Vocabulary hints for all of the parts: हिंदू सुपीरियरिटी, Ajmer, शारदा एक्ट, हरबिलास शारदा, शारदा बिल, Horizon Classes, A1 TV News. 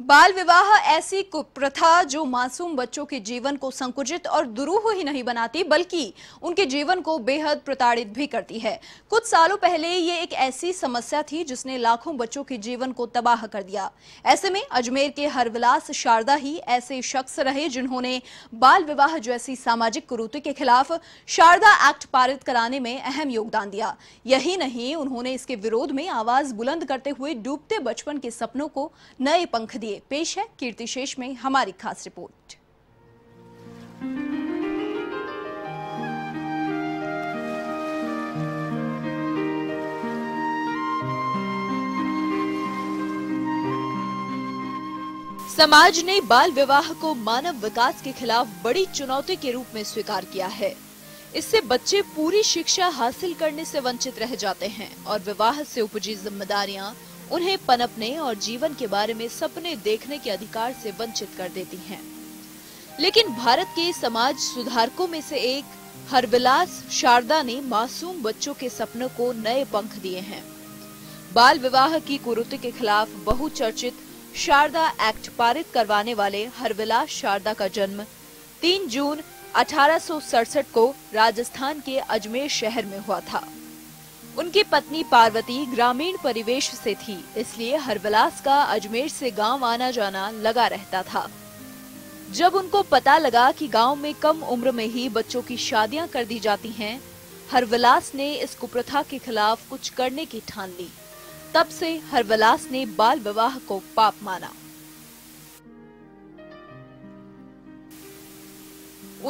बाल विवाह ऐसी कुप्रथा जो मासूम बच्चों के जीवन को संकुचित और दुरूह ही नहीं बनाती बल्कि उनके जीवन को बेहद प्रताड़ित भी करती है। कुछ सालों पहले ये एक ऐसी समस्या थी जिसने लाखों बच्चों के जीवन को तबाह कर दिया। ऐसे में अजमेर के हरबिलास शारदा ही ऐसे शख्स रहे जिन्होंने बाल विवाह जैसी सामाजिक कुरीति के खिलाफ शारदा एक्ट पारित कराने में अहम योगदान दिया। यही नहीं, उन्होंने इसके विरोध में आवाज बुलंद करते हुए डूबते बचपन के सपनों को नए पंख दिए। पेश है कीर्ति शेष में हमारी खास रिपोर्ट। समाज ने बाल विवाह को मानव विकास के खिलाफ बड़ी चुनौती के रूप में स्वीकार किया है। इससे बच्चे पूरी शिक्षा हासिल करने से वंचित रह जाते हैं और विवाह से उपजी जिम्मेदारियां उन्हें पनपने और जीवन के बारे में सपने देखने के अधिकार से वंचित कर देती हैं। लेकिन भारत के समाज सुधारकों में से एक हरबिलास शारदा ने मासूम बच्चों के सपनों को नए पंख दिए हैं। बाल विवाह की कुरीति के खिलाफ बहुचर्चित शारदा एक्ट पारित करवाने वाले हरबिलास शारदा का जन्म 3 जून 1867 को राजस्थान के अजमेर शहर में हुआ था। उनकी पत्नी पार्वती ग्रामीण परिवेश से थी, इसलिए हरबिलास का अजमेर से गांव आना जाना लगा रहता था। जब उनको पता लगा कि गांव में कम उम्र में ही बच्चों की शादियां कर दी जाती हैं, हरबिलास ने इस कुप्रथा के खिलाफ कुछ करने की ठान ली। तब से हरबिलास ने बाल विवाह को पाप माना।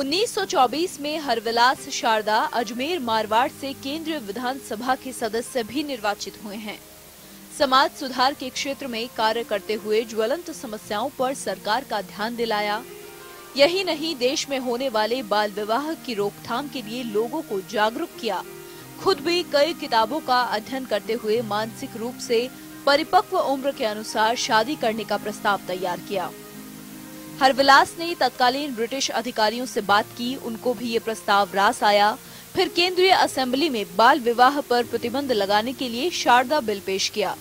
1924 में हरबिलास शारदा अजमेर मारवाड़ से केंद्रीय विधानसभा के सदस्य भी निर्वाचित हुए हैं। समाज सुधार के क्षेत्र में कार्य करते हुए ज्वलंत समस्याओं पर सरकार का ध्यान दिलाया। यही नहीं, देश में होने वाले बाल विवाह की रोकथाम के लिए लोगों को जागरूक किया। खुद भी कई किताबों का अध्ययन करते हुए मानसिक रूप से परिपक्व उम्र के अनुसार शादी करने का प्रस्ताव तैयार किया। हरबिलास ने तत्कालीन ब्रिटिश अधिकारियों से बात की, उनको भी ये प्रस्ताव रास आया। फिर केंद्रीय असेंबली में बाल विवाह पर प्रतिबंध लगाने के लिए शारदा बिल पेश किया।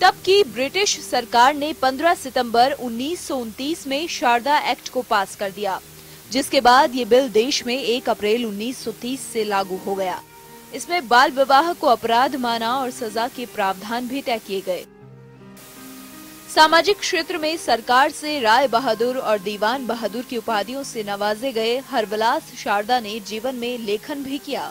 तब की ब्रिटिश सरकार ने 15 सितंबर 1929 में शारदा एक्ट को पास कर दिया, जिसके बाद ये बिल देश में 1 अप्रैल 1930 से लागू हो गया। इसमें बाल विवाह को अपराध माना और सजा के प्रावधान भी तय किए गए। सामाजिक क्षेत्र में सरकार से राय बहादुर और दीवान बहादुर की उपाधियों से नवाजे गए हरबिलास शारदा ने जीवन में लेखन भी किया।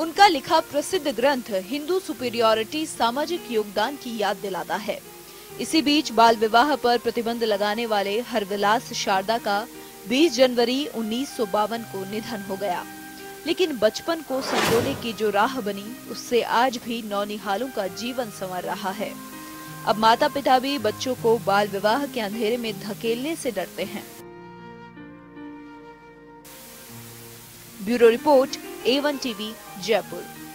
उनका लिखा प्रसिद्ध ग्रंथ हिंदू सुपीरियरिटी सामाजिक योगदान की याद दिलाता है। इसी बीच बाल विवाह पर प्रतिबंध लगाने वाले हरबिलास शारदा का 20 जनवरी 1952 को निधन हो गया। लेकिन बचपन को संजोने की जो राह बनी, उससे आज भी नौनिहालों का जीवन संवर रहा है। अब माता पिता भी बच्चों को बाल विवाह के अंधेरे में धकेलने से डरते हैं। Bureau report A1 TV Jaipur.